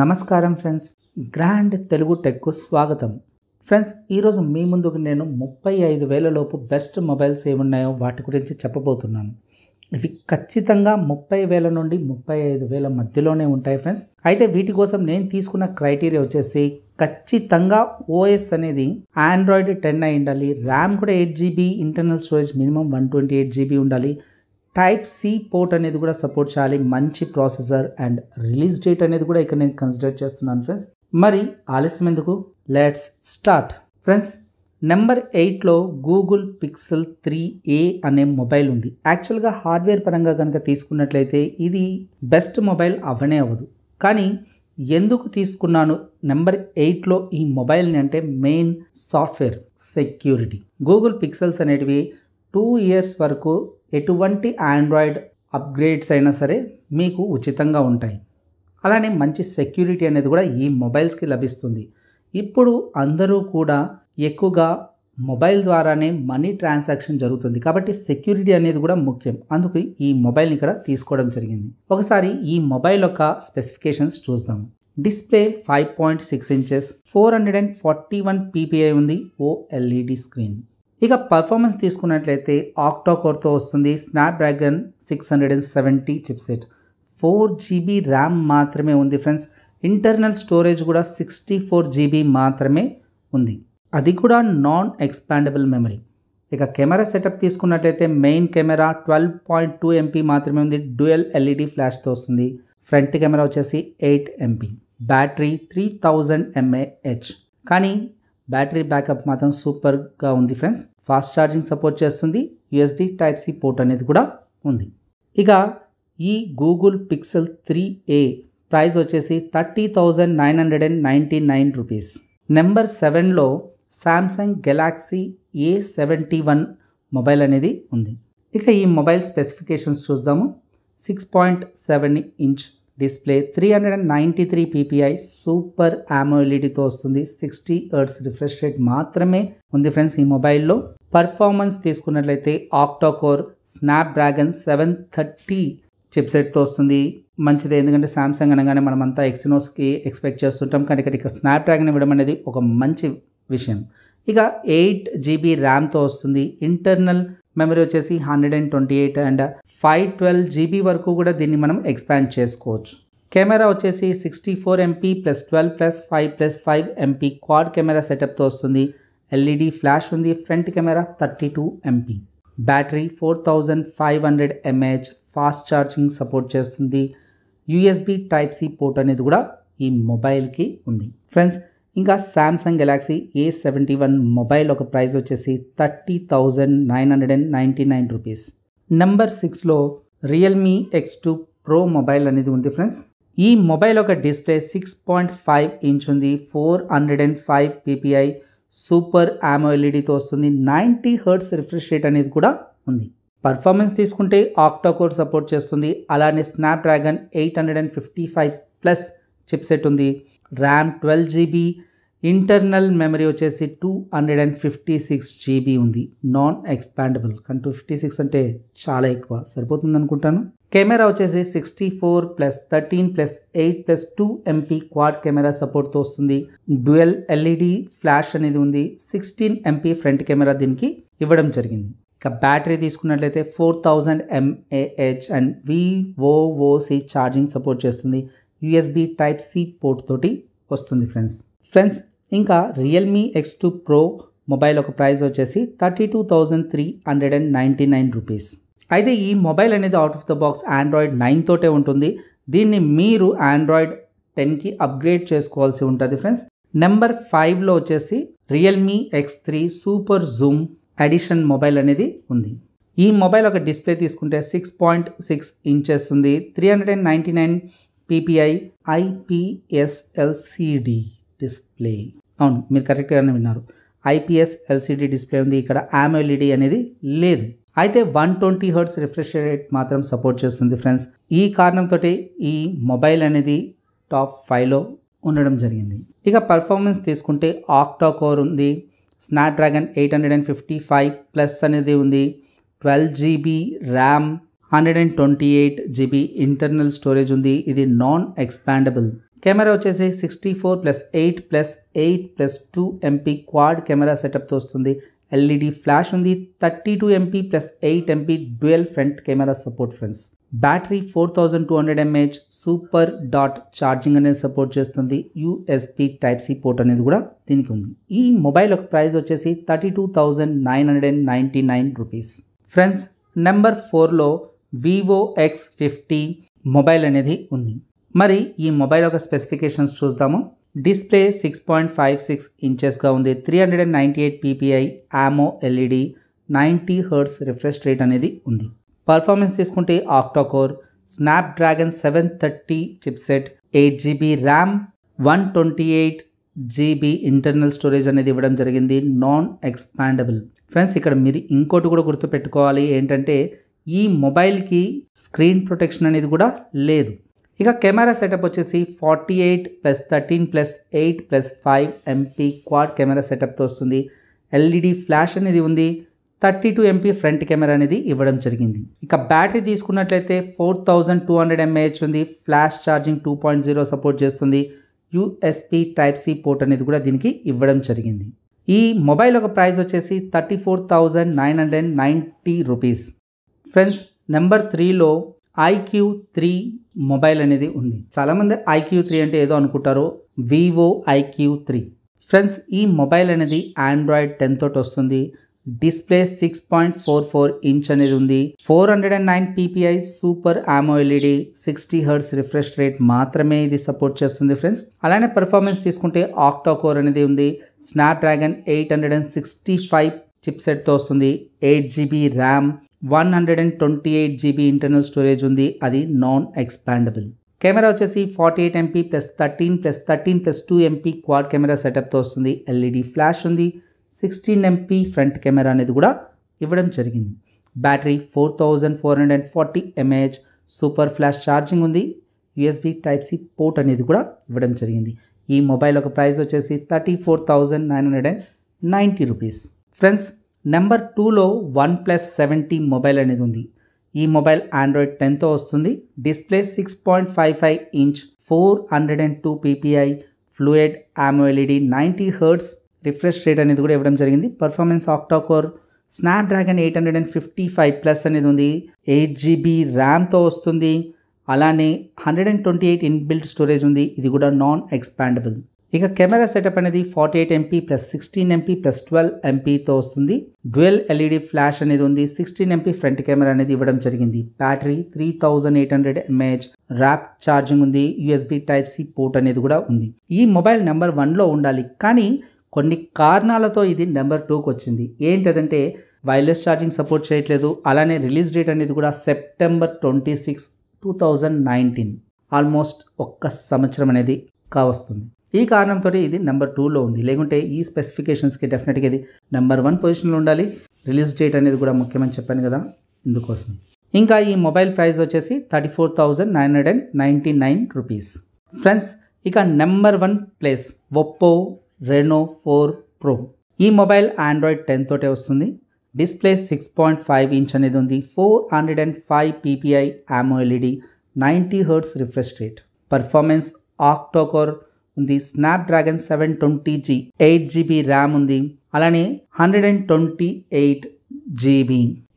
నమస్కారం friends, grand Telugu టెక్కు స్వాగతం. Friends, ఈరోజు మీ ముందుకు నేను 35,000 లోపు బెస్ట్ మొబైల్స్ ఏమున్నాయో వాటి గురించి చెప్పబోతున్నాను. ఇవి ఖచ్చితంగా 30,000 నుండి 35,000 మధ్యలోనే ఉంటాయి ఫ్రెండ్స్. అయితే వీటి కోసం నేను తీసుకున్న క్రైటీరియా వచ్చేసి ఖచ్చితంగా ఓఎస్ అనేది Android 10 అయి ఉండాలి, ర్యామ్ కూడా 8GB, internal storage minimum 128GB ఉండాలి, Type-C పోర్ట్ అనేది కూడా సపోర్ట్ చేయాలి, మంచి ప్రాసెసర్ అండ్ రిలీజ్ డేట్ అనేది కూడా ఇక్కడ నేను కన్సిడర్ చేస్తున్నాను ఫ్రెండ్స్. మరి ఆలస్యం ఎందుకు, లెట్స్ స్టార్ట్. ఫ్రెండ్స్, నెంబర్ 8లో గూగుల్ పిక్సెల్ 3a అనే మొబైల్ ఉంది. యాక్చువల్గా హార్డ్వేర్ పరంగా కనుక తీసుకున్నట్లయితే ఇది బెస్ట్ మొబైల్ అవనే అవ్వదు, కానీ ఎందుకు తీసుకున్నాను నెంబర్ 8లో ఈ మొబైల్ని అంటే main software security. Google Pixels అనేటివి 2 years వరకు ఎటువంటి ఆండ్రాయిడ్ అప్గ్రేడ్స్ అయినా సరే మీకు ఉచితంగా ఉంటాయి. అలానే మంచి సెక్యూరిటీ అనేది కూడా ఈ మొబైల్స్కి లభిస్తుంది. ఇప్పుడు అందరూ కూడా ఎక్కువగా మొబైల్ ద్వారానే మనీ ట్రాన్సాక్షన్ జరుగుతుంది, కాబట్టి సెక్యూరిటీ అనేది కూడా ముఖ్యం. అందుకు ఈ మొబైల్ని ఇక్కడ తీసుకోవడం జరిగింది. ఒకసారి ఈ మొబైల్ యొక్క స్పెసిఫికేషన్స్ చూద్దాము. డిస్ప్లే 5.6 inches, 441ppi ఉంది, OLED స్క్రీన్. ఇక పర్ఫార్మెన్స్ తీసుకున్నట్లయితే ఆక్టాకోర్తో వస్తుంది, స్నాప్డ్రాగన్ 670 చిప్సెట్, 4GB ర్యామ్ మాత్రమే ఉంది ఫ్రెండ్స్. ఇంటర్నల్ స్టోరేజ్ కూడా 64GB మాత్రమే ఉంది, అది కూడా నాన్ ఎక్స్పాండబుల్ మెమరీ. ఇక కెమెరా సెటప్ తీసుకున్నట్లయితే మెయిన్ కెమెరా 12.2MP మాత్రమే ఉంది, డ్యూయల్ LED ఫ్లాష్తో వస్తుంది. ఫ్రంట్ కెమెరా వచ్చేసి 8MP, బ్యాటరీ 3000mAh, కానీ బ్యాటరీ బ్యాకప్ మాత్రం సూపర్గా ఉంది ఫ్రెండ్స్. ఫాస్ట్ ఛార్జింగ్ సపోర్ట్ చేస్తుంది, USB Type-C పోర్ట్ అనేది కూడా ఉంది. ఇక ఈ గూగుల్ పిక్సెల్ 3a ప్రైస్ వచ్చేసి 30,999 రూపీస్. నెంబర్ 7లో శాంసంగ్ గెలాక్సీ A71 మొబైల్ అనేది ఉంది. ఇక ఈ మొబైల్ స్పెసిఫికేషన్స్ చూద్దాము. 6.7 inch డిస్ప్లే, 393ppi, సూపర్ AMOLEDతో వస్తుంది, 60Hz రిఫ్రెష్ రేట్ మాత్రమే ఉంది ఫ్రెండ్స్ ఈ మొబైల్లో. పర్ఫార్మెన్స్ తీసుకున్నట్లయితే ఆక్టాకోర్ స్నాప్డ్రాగన్ 730 చిప్సెట్తో వస్తుంది. మంచిదే, ఎందుకంటే శాంసంగ్ అనగానే మనమంతా ఎక్సినోస్కి ఎక్స్పెక్ట్ చేస్తుంటాం, కానీ ఇక్కడ స్నాప్డ్రాగన్ ఇవ్వడం అనేది ఒక మంచి విషయం. ఇక 8GB ర్యామ్తో వస్తుంది, ఇంటర్నల్ మెమరీ వచ్చేసి 128 అండ్ 512GB వరకు కూడా దీన్ని మనం ఎక్స్పాండ్ చేసుకోవచ్చు. కెమెరా వచ్చేసి 64MP +12 +5 +5MP క్వాడ్ కెమెరా సెటప్తో వస్తుంది, LED ఫ్లాష్ ఉంది. Front camera 32MP, battery 4500mAh, fast charging support చేస్తుంది, USB Type-C పోర్ట్ అనేది కూడా ఈ మొబైల్కి ఉంది ఫ్రెండ్స్. ఇంకా శాంసంగ్ గెలాక్సీ A71 మొబైల్ ఒక ప్రైస్ వచ్చేసి 30,999 రూపీస్. నెంబర్ 6లో రియల్మీ X2 Pro మొబైల్ అనేది ఉంది ఫ్రెండ్స్. ఈ మొబైల్ ఒక డిస్ప్లే 6.5 inch ఉంది, 405ppi, సూపర్ AMOLEDతో వస్తుంది, 90Hz రిఫ్రెష్ రేట్ అనేది కూడా ఉంది. పర్ఫార్మెన్స్ తీసుకుంటే ఆక్టాకోర్ సపోర్ట్ చేస్తుంది, అలానే స్నాప్డ్రాగన్ 855+ చిప్సెట్ ఉంది, ర్యామ్ 12GB, ఇంటర్నల్ మెమరీ వచ్చేసి 256GB ఉంది, నాన్ ఎక్స్పాండబుల్. కానీ 256 అంటే చాలా ఎక్కువ, సరిపోతుంది అనుకుంటాను. కెమెరా వచ్చేసి 64 +13 +8 +2MP క్వాడ్ కెమెరా సపోర్ట్తో వస్తుంది, డ్యూయల్ LED ఫ్లాష్ అనేది ఉంది, 16MP ఫ్రంట్ కెమెరా దీనికి ఇవ్వడం జరిగింది. ఇక బ్యాటరీ తీసుకున్నట్లయితే 4000mAh and VOOC charging support చేస్తుంది, USB Type-C పోర్ట్ తోటి వస్తుంది ఫ్రెండ్స్. ఇంకా రియల్మీ X2 Pro మొబైల్ ఒక ప్రైస్ వచ్చేసి 32,399 రూపీస్. అయితే ఈ మొబైల్ అనేది out of the box Android 9 తోటే ఉంటుంది, దీన్ని మీరు Android 10కి అప్గ్రేడ్ చేసుకోవాల్సి ఉంటుంది ఫ్రెండ్స్. నెంబర్ 5లో వచ్చేసి Realme X3 super zoom edition mobile అనేది ఉంది. ఈ మొబైల్ ఒక డిస్ప్లే తీసుకుంటే 6.6 inches ఉంది, 399ppi, IPS LCD డిస్ప్లే. అవును, మీరు కరెక్ట్గానే విన్నారు, IPS LCD డిస్ప్లే ఉంది. ఇక్కడ AMOLED అనేది లేదు. అయితే 120Hz రిఫ్రెష్ రేట్ మాత్రం సపోర్ట్ చేస్తుంది ఫ్రెండ్స్. ఈ కారణంతో ఈ మొబైల్ అనేది టాప్ 5లో ఉండడం జరిగింది. ఇక పర్ఫార్మెన్స్ తీసుకుంటే ఆక్టాకోర్ ఉంది, స్నాప్డ్రాగన్ 855+ అనేది ఉంది, 12GB RAM, 128GB internal storage ఉంది, ఇది నాన్ ఎక్స్పాండబుల్. కెమెరా వచ్చేసి 64+8+8+2MP క్వాడ్ కెమెరా సెటప్తో వస్తుంది. ఎల్ఈడి ఫ్లాష్ ఉంది. 32MP+8MP dual front camera support friends. Battery 4200mAh super డాట్ ఛార్జింగ్ అనేది సపోర్ట్ చేస్తుంది. USB Type-C పోర్ట్ అనేది కూడా దీనికి ఉంది. ఈ మొబైల్ యొక్క ప్రైస్ వచ్చేసి 32,999 రూపీస్ ఫ్రెండ్స్. నెంబర్ 4లో Vivo X50 మొబైల్ అనేది ఉంది. మరి ఈ మొబైల్ యొక్క స్పెసిఫికేషన్స్ చూద్దాము. డిస్ప్లే 6.56 ఇంచెస్గా ఉంది. 398ppi AMOLED 90Hz refresh rate అనేది ఉంది. పర్ఫార్మెన్స్ తీసుకుంటే octa core Snapdragon 730 chipset, 8GB RAM, 128GB internal storage అనేది ఇవ్వడం జరిగింది. Non expandable friends. ఇక్కడ మీరు ఇంకోటి కూడా గుర్తుపెట్టుకోవాలి ఏంటంటే ఈ మొబైల్కి స్క్రీన్ ప్రొటెక్షన్ అనేది కూడా లేదు. ఇక కెమెరా సెటప్ వచ్చేసి 48+13+8+5MP క్వాడ్ కెమెరా సెటప్తో వస్తుంది. ఎల్ఈడి ఫ్లాష్ అనేది ఉంది. 32MP ఫ్రంట్ కెమెరా అనేది ఇవ్వడం జరిగింది. ఇక బ్యాటరీ తీసుకున్నట్లయితే 4200mAh ఉంది. ఫ్లాష్ ఛార్జింగ్ 2.0 సపోర్ట్ చేస్తుంది. USB Type-C పోర్ట్ అనేది కూడా దీనికి ఇవ్వడం జరిగింది. ఈ మొబైల్ ఒక ప్రైస్ వచ్చేసి 34,990 రూపీస్ ఫ్రెండ్స్. నెంబర్ 3లో IQ3 మొబైల్ అనేది ఉంది. చాలామంది IQ3 అంటే ఏదో అనుకుంటారు. Vivo IQ3 friends. ఈ మొబైల్ అనేది Android 10 తోటి వస్తుంది. డిస్ప్లే 6.44 ఇంచ్ అనేది ఉంది. 409ppi super AMOLED 60Hz refresh rate మాత్రమే ఇది సపోర్ట్ చేస్తుంది ఫ్రెండ్స్. అలానే పర్ఫార్మెన్స్ తీసుకుంటే ఆక్టాకోర్ అనేది ఉంది. స్నాప్డ్రాగన్ 865 చిప్సెట్తో వస్తుంది. 8GB RAM, 128GB internal storage ఉంది. అది నాన్ ఎక్స్పాండబుల్. కెమెరా వచ్చేసి 48MP+13+2MP క్వాడ్ కెమెరా సెటప్తో వస్తుంది. ఎల్ఈడి ఫ్లాష్ ఉంది. 16MP ఫ్రంట్ కెమెరా అనేది కూడా ఇవ్వడం జరిగింది. Battery 4440mAh super flash charging ఉంది. USB Type-C పోర్ట్ అనేది కూడా ఇవ్వడం జరిగింది. ఈ మొబైల్ ఒక ప్రైస్ వచ్చేసి 34,990 రూపీస్ ఫ్రెండ్స్. నెంబర్ 2లో OnePlus 7T మొబైల్ అనేది ఉంది. ఈ మొబైల్ Android 10తో వస్తుంది. Display 6.55 inch, 402ppi fluid AMOLED 90Hz refresh rate అనేది కూడా ఇవ్వడం జరిగింది. పర్ఫార్మెన్స్ ఆక్టాకోర్ స్నాప్డ్రాగన్ 855+ అనేది ఉంది. 8GB ర్యామ్తో వస్తుంది. అలానే 128 ఇన్బిల్ట్ స్టోరేజ్ ఉంది. ఇది కూడా నాన్ ఎక్స్పాండబుల్. ఇక కెమెరా సెటప్ అనేది 48MP+16MP+12MPతో వస్తుంది. డ్యూయల్ ఎల్ఈడి ఫ్లాష్ అనేది ఉంది. 16MP ఫ్రంట్ కెమెరా అనేది ఇవ్వడం జరిగింది. బ్యాటరీ 3800mAh ర్యాప్ ఛార్జింగ్ ఉంది. USB Type-C పోర్ట్ అనేది కూడా ఉంది. ఈ మొబైల్ నెంబర్ 1లో ఉండాలి, కానీ కొన్ని కారణాలతో ఇది నెంబర్ 2కి వచ్చింది. ఏంటంటే వైర్లెస్ ఛార్జింగ్ సపోర్ట్ చేయట్లేదు. అలానే రిలీజ్ డేట్ అనేది కూడా సెప్టెంబర్ 26, 2019, ఆల్మోస్ట్ 1 సంవత్సరం అనేది కావస్తుంది. ఈ కారణంతో ఇది నెంబర్ 2లో ఉంది. లేకుంటే ఈ స్పెసిఫికేషన్స్కి డెఫినెట్గా ఇది నెంబర్ 1 పొజిషన్లో ఉండాలి. రిలీజ్ డేట్ అనేది కూడా ముఖ్యమని చెప్పాను కదా, ఇందుకోసం. ఇంకా ఈ మొబైల్ ప్రైస్ వచ్చేసి 34,999 రూపీస్ ఫ్రెండ్స్. ఇక number 1 place Oppo Reno 4 Pro. ఈ మొబైల్ Android 10 తోటే వస్తుంది. డిస్ప్లే 6.5 ఇంచ్ అనేది ఉంది. 405ppi AMOLED 90Hz refresh rate. Performance octa-core ఉంది. స్నాప్డ్రాగన్ 720G, 8GB ర్యామ్ ఉంది. అలానే 128GB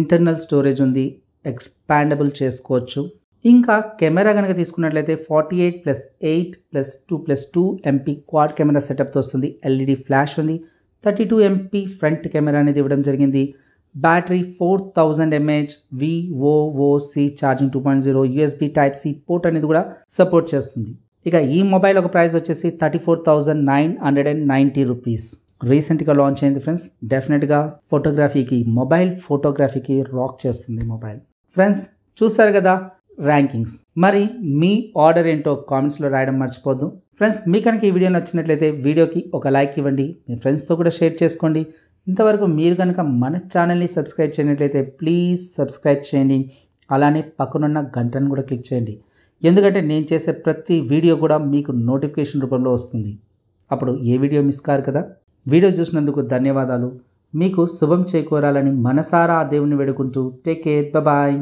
ఇంటర్నల్ స్టోరేజ్ ఉంది. ఎక్స్పాండబుల్ చేసుకోవచ్చు. ఇంకా కెమెరా కనుక తీసుకున్నట్లయితే 48+8+2+2MP క్వాడ్ కెమెరా సెటప్తో వస్తుంది. ఎల్ఈడి ఫ్లాష్ ఉంది. 32MP ఫ్రంట్ కెమెరా అనేది ఇవ్వడం జరిగింది. Battery 4000mAh VOOC charging 2.0, USB Type-C port అనేది కూడా సపోర్ట్ చేస్తుంది. ఇక ఈ మొబైల్ ఒక ప్రైస్ వచ్చేసి 34,990 రూపీస్. రీసెంట్గా లాంచ్ అయింది ఫ్రెండ్స్. డెఫినెట్గా ఫోటోగ్రఫీకి, మొబైల్ ఫోటోగ్రఫీకి రాక్ చేస్తుంది మొబైల్ ఫ్రెండ్స్. చూసారు కదా ర్యాంకింగ్స్. మరి మీ ఆర్డర్ ఏంటో కామెంట్స్లో రాయడం మర్చిపోద్దు ఫ్రెండ్స్. మీ కనుక ఈ వీడియో నచ్చినట్లయితే వీడియోకి ఒక లైక్ ఇవ్వండి. మీ ఫ్రెండ్స్తో కూడా షేర్ చేసుకోండి. ఇంతవరకు మీరు కనుక మన ఛానల్ని సబ్స్క్రైబ్ చేయనట్లయితే ప్లీజ్ సబ్స్క్రైబ్ చేయండి. అలానే పక్కనున్న గంటను కూడా క్లిక్ చేయండి. ఎందుకంటే నేను చేసే ప్రతి వీడియో కూడా మీకు నోటిఫికేషన్ రూపంలో వస్తుంది. అప్పుడు ఏ వీడియో మిస్ కారు కదా. వీడియో చూసినందుకు ధన్యవాదాలు. మీకు శుభం చేకూరాలని మనసారా దేవుని వేడుకుంటూ టేక్ కేర్. బాయ్.